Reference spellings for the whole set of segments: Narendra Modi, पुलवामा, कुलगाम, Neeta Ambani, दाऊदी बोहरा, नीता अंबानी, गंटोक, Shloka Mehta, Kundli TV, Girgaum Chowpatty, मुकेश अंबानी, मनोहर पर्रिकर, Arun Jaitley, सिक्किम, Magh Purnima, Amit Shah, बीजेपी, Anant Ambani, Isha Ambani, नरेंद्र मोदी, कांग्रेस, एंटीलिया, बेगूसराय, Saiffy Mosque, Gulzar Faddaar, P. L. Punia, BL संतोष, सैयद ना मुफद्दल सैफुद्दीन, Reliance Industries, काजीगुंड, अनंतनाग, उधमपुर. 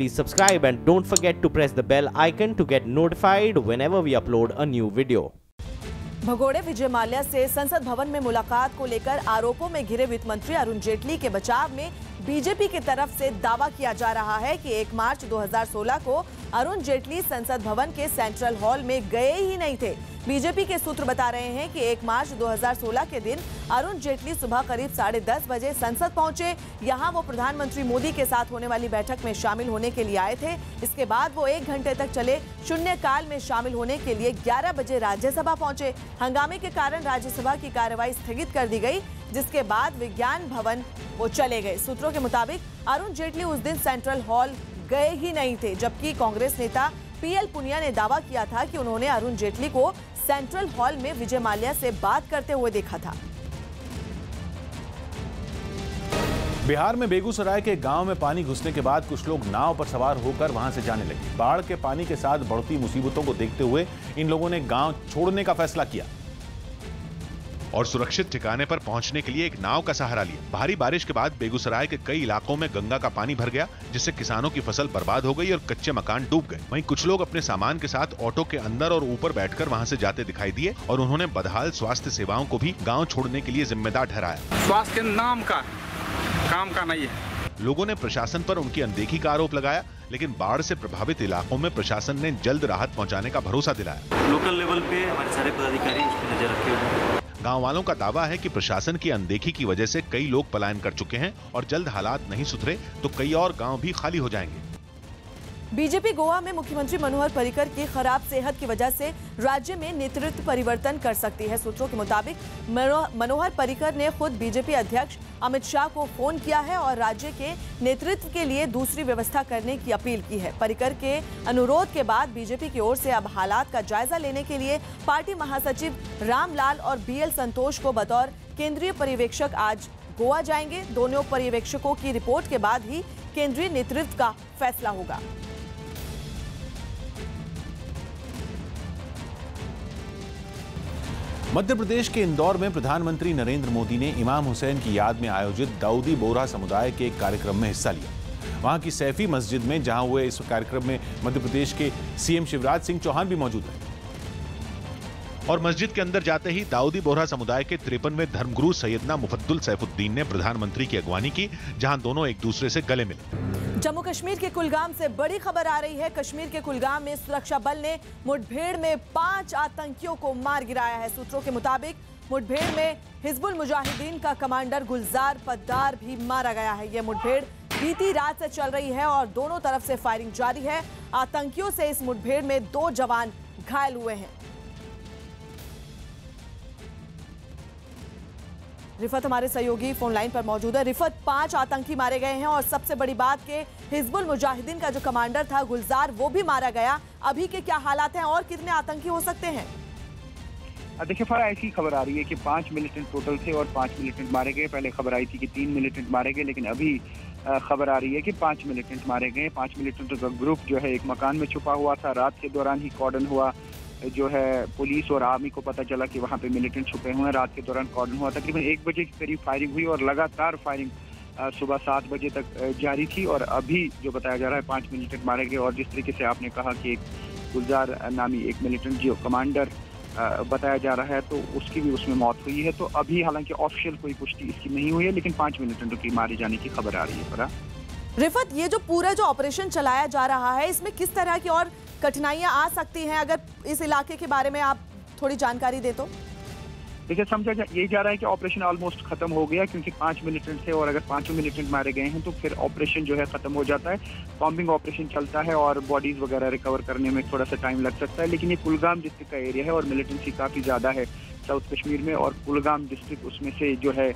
please subscribe and don't forget to press the bell icon to get notified whenever we upload a new video. भगोड़े विजय माल्या से संसद भवन में मुलाकात को लेकर आरोपों में घिरे वित्त मंत्री अरुण जेटली के बचाव में बीजेपी की तरफ से दावा किया जा रहा है कि 1 मार्च 2016 को अरुण जेटली संसद भवन के सेंट्रल हॉल में गए ही नहीं थे। बीजेपी के सूत्र बता रहे हैं कि 1 मार्च 2016 के दिन अरुण जेटली सुबह करीब 10:30 बजे संसद पहुंचे। यहां वो प्रधानमंत्री मोदी के साथ होने वाली बैठक में शामिल होने के लिए आए थे। इसके बाद वो 1 घंटे तक चले शून्यकाल में शामिल होने के लिए 11 बजे राज्यसभा पहुंचे। हंगामे के कारण राज्यसभा की कार्यवाही स्थगित कर दी गई, जिसके बाद विज्ञान भवन वो चले गए। सूत्रों के मुताबिक अरुण जेटली उस दिन सेंट्रल हॉल गए ही नहीं थे, जबकि कांग्रेस नेता पीएल पुनिया ने दावा किया था कि उन्होंने अरुण जेटली को सेंट्रल हॉल में विजय माल्या से बात करते हुए देखा था। बिहार में बेगूसराय के गांव में पानी घुसने के बाद कुछ लोग नाव पर सवार होकर वहां से जाने लगे। बाढ़ के पानी के साथ बढ़ती मुसीबतों को देखते हुए इन लोगों ने गांव छोड़ने का फैसला किया और सुरक्षित ठिकाने पर पहुंचने के लिए एक नाव का सहारा लिया। भारी बारिश के बाद बेगूसराय के कई इलाकों में गंगा का पानी भर गया, जिससे किसानों की फसल बर्बाद हो गई और कच्चे मकान डूब गए। वहीं कुछ लोग अपने सामान के साथ ऑटो के अंदर और ऊपर बैठकर वहां से जाते दिखाई दिए और उन्होंने बदहाल स्वास्थ्य सेवाओं को भी गाँव छोड़ने के लिए जिम्मेदार ठहराया। स्वास्थ्य नाम का काम का नहीं है। लोगों ने प्रशासन पर उनकी अनदेखी का आरोप लगाया, लेकिन बाढ़ से प्रभावित इलाकों में प्रशासन ने जल्द राहत पहुंचाने का भरोसा दिलाया। लोकल लेवल पे हमारे सारे पदाधिकारी इस पर नजर रखे हुए हैं। गाँव वालों का दावा है कि प्रशासन की अनदेखी की वजह से कई लोग पलायन कर चुके हैं और जल्द हालात नहीं सुधरे तो कई और गाँव भी खाली हो जाएंगे। बीजेपी गोवा में मुख्यमंत्री मनोहर पर्रिकर की खराब सेहत की वजह से राज्य में नेतृत्व परिवर्तन कर सकती है। सूत्रों के मुताबिक मनोहर पर्रिकर ने खुद बीजेपी अध्यक्ष अमित शाह को फोन किया है और राज्य के नेतृत्व के लिए दूसरी व्यवस्था करने की अपील की है। पर्रिकर के अनुरोध के बाद बीजेपी की ओर से अब हालात का जायजा लेने के लिए पार्टी महासचिव राम लाल और BL संतोष को बतौर केंद्रीय पर्यवेक्षक आज गोवा जाएंगे। दोनों पर्यवेक्षकों की रिपोर्ट के बाद ही केंद्रीय नेतृत्व का फैसला होगा। मध्य प्रदेश के इंदौर में प्रधानमंत्री नरेंद्र मोदी ने इमाम हुसैन की याद में आयोजित दाऊदी बोहरा समुदाय के एक कार्यक्रम में हिस्सा लिया। वहां की सैफी मस्जिद में जहां हुए इस कार्यक्रम में मध्य प्रदेश के सीएम शिवराज सिंह चौहान भी मौजूद हैं। और मस्जिद के अंदर जाते ही दाऊदी बोहरा समुदाय के 53वें धर्मगुरु सैयद ना मुफद्दल सैफुद्दीन ने प्रधानमंत्री की अगवानी की, जहाँ दोनों एक दूसरे से गले मिले। जम्मू कश्मीर के कुलगाम से बड़ी खबर आ रही है। कश्मीर के कुलगाम में सुरक्षा बल ने मुठभेड़ में 5 आतंकियों को मार गिराया है। सूत्रों के मुताबिक मुठभेड़ में हिजबुल मुजाहिदीन का कमांडर गुलजार फद्दार भी मारा गया है। यह मुठभेड़ बीती रात से चल रही है और दोनों तरफ से फायरिंग जारी है। आतंकियों से इस मुठभेड़ में 2 जवान घायल हुए हैं। रिफत हमारे सहयोगी फोन लाइन पर मौजूद है। रिफत, 5 आतंकी मारे गए हैं और सबसे बड़ी बात के हिजबुल मुजाहिदीन का जो कमांडर था गुलजार, वो भी मारा गया। अभी के क्या हालात हैं और कितने आतंकी हो सकते हैं? देखिए फरा, ऐसी खबर आ रही है कि 5 मिलिटेंट टोटल थे और 5 मिलिटेंट मारे गए। पहले खबर आई थी कि 3 मिलिटेंट मारे गए, लेकिन अभी खबर आ रही है कि 5 मिलिटेंट मारे गए। 5 मिलिटेंट का ग्रुप जो है एक मकान में छुपा हुआ था। रात के दौरान ही कॉर्डन हुआ, जो है पुलिस और आर्मी को पता चला कि वहाँ पे मिलिटेंट छुपे हुए हैं। रात के दौरान कॉर्डन हुआ, तकरीबन 1 बजे के करीब फायरिंग हुई और लगातार फायरिंग सुबह 7 बजे तक जारी थी। और अभी जो बताया जा रहा है 5 मिलिटेंट मारे गए। और जिस तरीके से आपने कहा कि एक गुलजार नामी एक मिलिटेंट जो कमांडर बताया जा रहा है, तो उसकी भी उसमें मौत हुई है। तो अभी हालांकि ऑफिशियल कोई पुष्टि इसकी नहीं हुई है, लेकिन 5 मिलिटेंटों की मारे जाने की खबर आ रही है। परा रिफत, ये जो पूरा जो ऑपरेशन चलाया जा रहा है, इसमें किस तरह की और कठिनाइयां आ सकती हैं? अगर इस इलाके के बारे में आप थोड़ी जानकारी दे तो। देखिए समझा यही जा रहा है कि ऑपरेशन ऑलमोस्ट खत्म हो गया, क्योंकि 5 मिलिटेंट थे और अगर 5 मिलिटेंट मारे गए हैं तो फिर ऑपरेशन जो है खत्म हो जाता है। बॉम्बिंग ऑपरेशन चलता है और बॉडीज वगैरह रिकवर करने में थोड़ा सा टाइम लग सकता है। लेकिन ये कुलगाम डिस्ट्रिक्ट का एरिया है और मिलिटेंसी काफ़ी ज़्यादा है साउथ कश्मीर में, और कुलगाम डिस्ट्रिक्ट उसमें से जो है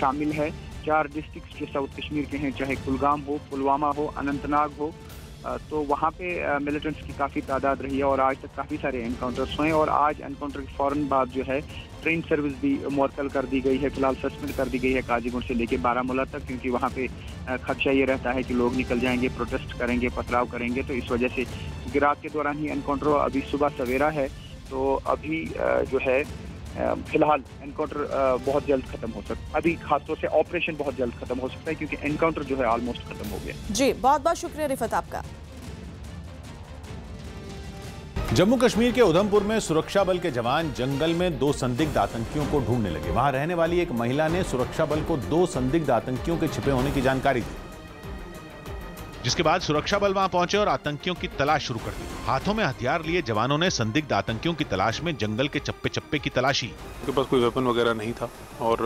शामिल है। 4 डिस्ट्रिक्ट जो साउथ कश्मीर के हैं, चाहे कुलगाम हो, पुलवामा हो, अनंतनाग हो, तो वहाँ पे मिलिटेंट्स की काफ़ी तादाद रही है और आज तक काफ़ी सारे एनकाउंटर्स हुए। और आज एनकाउंटर के फ़ौरन बाद जो है ट्रेन सर्विस भी मुअत्तल कर दी गई है, फिलहाल सस्पेंड कर दी गई है काजीगुंड से लेके बारामूला तक, क्योंकि वहाँ पे खदशा ये रहता है कि लोग निकल जाएंगे, प्रोटेस्ट करेंगे, पथराव करेंगे। तो इस वजह से रात के दौरान ही एनकाउंटर, अभी सुबह सवेरा है तो अभी जो है फिलहाल एनकाउंटर बहुत जल्द खत्म हो सकता है, अभी खासतौर से ऑपरेशन बहुत जल्द खत्म हो सकता है क्योंकि एनकाउंटर जो है ऑलमोस्ट खत्म हो गया। जी बहुत बहुत शुक्रिया रिफत आपका। जम्मू कश्मीर के उधमपुर में सुरक्षा बल के जवान जंगल में दो संदिग्ध आतंकियों को ढूंढने लगे। वहां रहने वाली एक महिला ने सुरक्षा बल को दो संदिग्ध आतंकियों के छिपे होने की जानकारी दी, जिसके बाद सुरक्षा बल वहां पहुंचे और आतंकियों की तलाश शुरू कर दी। हाथों में हथियार लिए जवानों ने संदिग्ध आतंकियों की तलाश में जंगल के चप्पे चप्पे की तलाशी। उनके पास कोई वेपन वगैरह नहीं था और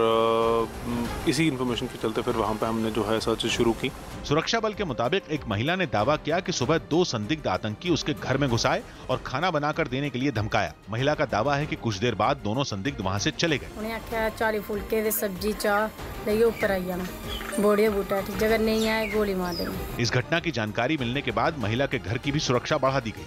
इसी इन्फॉर्मेशन के चलते फिर वहां पर हमने जो है सर्च शुरू की। सुरक्षा बल के मुताबिक एक महिला ने दावा किया कि सुबह दो संदिग्ध आतंकी उसके घर में घुस आए और खाना बनाकर देने के लिए धमकाया। महिला का दावा है कि कुछ देर बाद दोनों संदिग्ध वहां से चले गए। उन्हें आख्या चाली फुलके सब्जी चाह ले ऊपर आई बोड़िया बूटा ठीक जगह नहीं आए गोली मार देंगे। इस घटना की जानकारी मिलने के बाद महिला के घर की भी सुरक्षा बढ़ा दी गयी।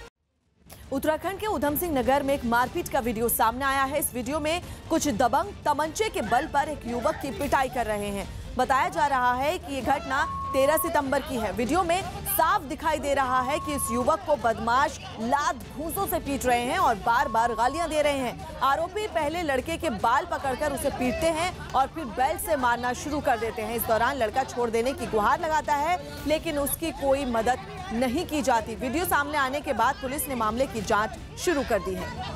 उत्तराखंड के उधम सिंह नगर में एक मारपीट का वीडियो सामने आया है। इस वीडियो में कुछ दबंग तमंचे के बल पर एक युवक की पिटाई कर रहे हैं। बताया जा रहा है कि ये घटना 13 सितंबर की है। वीडियो में साफ दिखाई दे रहा है कि इस युवक को बदमाश लात घूंसों से पीट रहे हैं और बार बार गालियां दे रहे हैं। आरोपी पहले लड़के के बाल पकड़कर उसे पीटते हैं और फिर बेल्ट से मारना शुरू कर देते हैं। इस दौरान लड़का छोड़ देने की गुहार लगाता है लेकिन उसकी कोई मदद नहीं की जाती। वीडियो सामने आने के बाद पुलिस ने मामले की जांच शुरू कर दी है।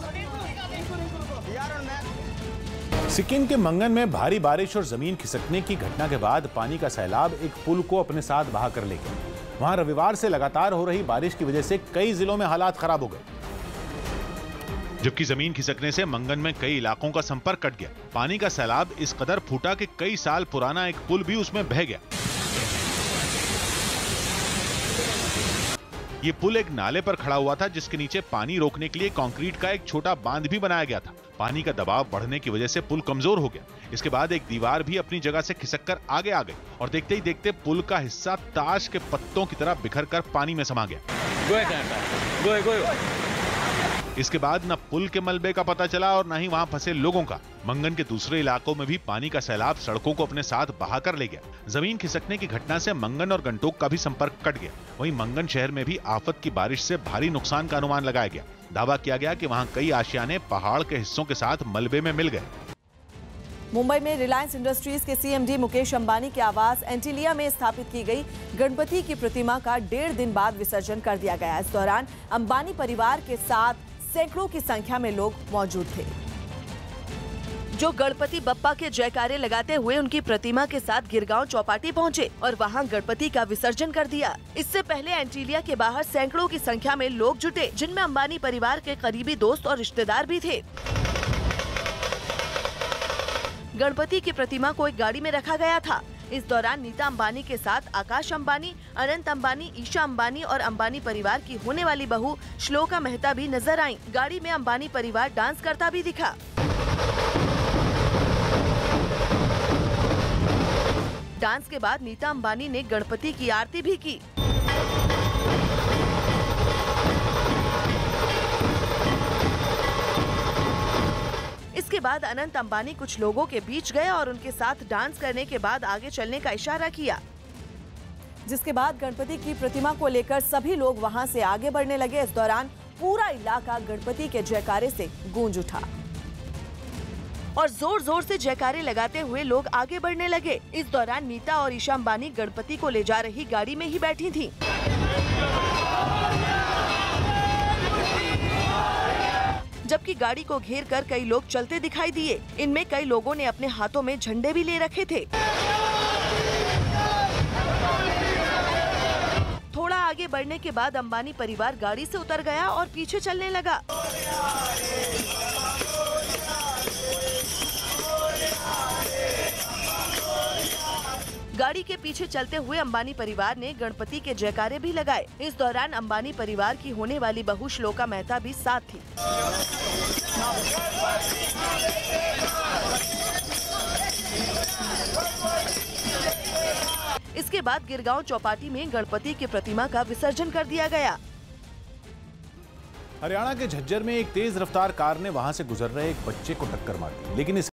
सिक्किम के मंगन में भारी बारिश और जमीन खिसकने की घटना के बाद पानी का सैलाब एक पुल को अपने साथ बहा कर ले गया। वहां रविवार से लगातार हो रही बारिश की वजह से कई जिलों में हालात खराब हो गए, जबकि जमीन खिसकने से मंगन में कई इलाकों का संपर्क कट गया। पानी का सैलाब इस कदर फूटा कि कई साल पुराना एक पुल भी उसमें बह गया। ये पुल एक नाले पर खड़ा हुआ था जिसके नीचे पानी रोकने के लिए कंक्रीट का एक छोटा बांध भी बनाया गया था। पानी का दबाव बढ़ने की वजह से पुल कमजोर हो गया। इसके बाद एक दीवार भी अपनी जगह से खिसककर आगे आ गई और देखते ही देखते पुल का हिस्सा ताश के पत्तों की तरह बिखर कर पानी में समा गया। इसके बाद न पुल के मलबे का पता चला और न ही वहाँ फंसे लोगों का। मंगन के दूसरे इलाकों में भी पानी का सैलाब सड़कों को अपने साथ बहा कर ले गया। जमीन खिसकने की घटना से मंगन और गंटोक का भी संपर्क कट गया। वहीं मंगन शहर में भी आफत की बारिश से भारी नुकसान का अनुमान लगाया गया। दावा किया गया कि वहाँ कई आशियाने पहाड़ के हिस्सों के साथ मलबे में मिल गए। मुंबई में रिलायंस इंडस्ट्रीज के सीएमडी मुकेश अंबानी के आवास एंटीलिया में स्थापित की गई गणपति की प्रतिमा का 1.5 दिन बाद विसर्जन कर दिया गया। इस दौरान अंबानी परिवार के साथ सैकड़ों की संख्या में लोग मौजूद थे, जो गणपति बप्पा के जयकारे लगाते हुए उनकी प्रतिमा के साथ गिरगांव चौपाटी पहुंचे और वहां गणपति का विसर्जन कर दिया। इससे पहले एंटीलिया के बाहर सैकड़ों की संख्या में लोग जुटे, जिनमें अंबानी परिवार के करीबी दोस्त और रिश्तेदार भी थे। गणपति की प्रतिमा को एक गाड़ी में रखा गया था। इस दौरान नीता अंबानी के साथ आकाश अंबानी, अनंत अंबानी, ईशा अंबानी और अंबानी परिवार की होने वाली बहू श्लोका मेहता भी नजर आईं। गाड़ी में अंबानी परिवार डांस करता भी दिखा। डांस के बाद नीता अंबानी ने गणपति की आरती भी की। इसके बाद अनंत अंबानी कुछ लोगों के बीच गए और उनके साथ डांस करने के बाद आगे चलने का इशारा किया, जिसके बाद गणपति की प्रतिमा को लेकर सभी लोग वहां से आगे बढ़ने लगे। इस दौरान पूरा इलाका गणपति के जयकारे से गूंज उठा और जोर जोर से जयकारे लगाते हुए लोग आगे बढ़ने लगे। इस दौरान नीता और ईशा अंबानी गणपति को ले जा रही गाड़ी में ही बैठी थी। जबकि गाड़ी को घेर कर कई लोग चलते दिखाई दिए। इनमें कई लोगों ने अपने हाथों में झंडे भी ले रखे थे। थोड़ा आगे बढ़ने के बाद अंबानी परिवार गाड़ी से उतर गया और पीछे चलने लगा। गाड़ी के पीछे चलते हुए अंबानी परिवार ने गणपति के जयकारे भी लगाए। इस दौरान अंबानी परिवार की होने वाली बहू श्लोका मेहता भी साथ थी। इसके बाद गिरगांव चौपाटी में गणपति की प्रतिमा का विसर्जन कर दिया गया। हरियाणा के झज्जर में एक तेज रफ्तार कार ने वहां से गुजर रहे एक बच्चे को टक्कर मार दी, लेकिन इस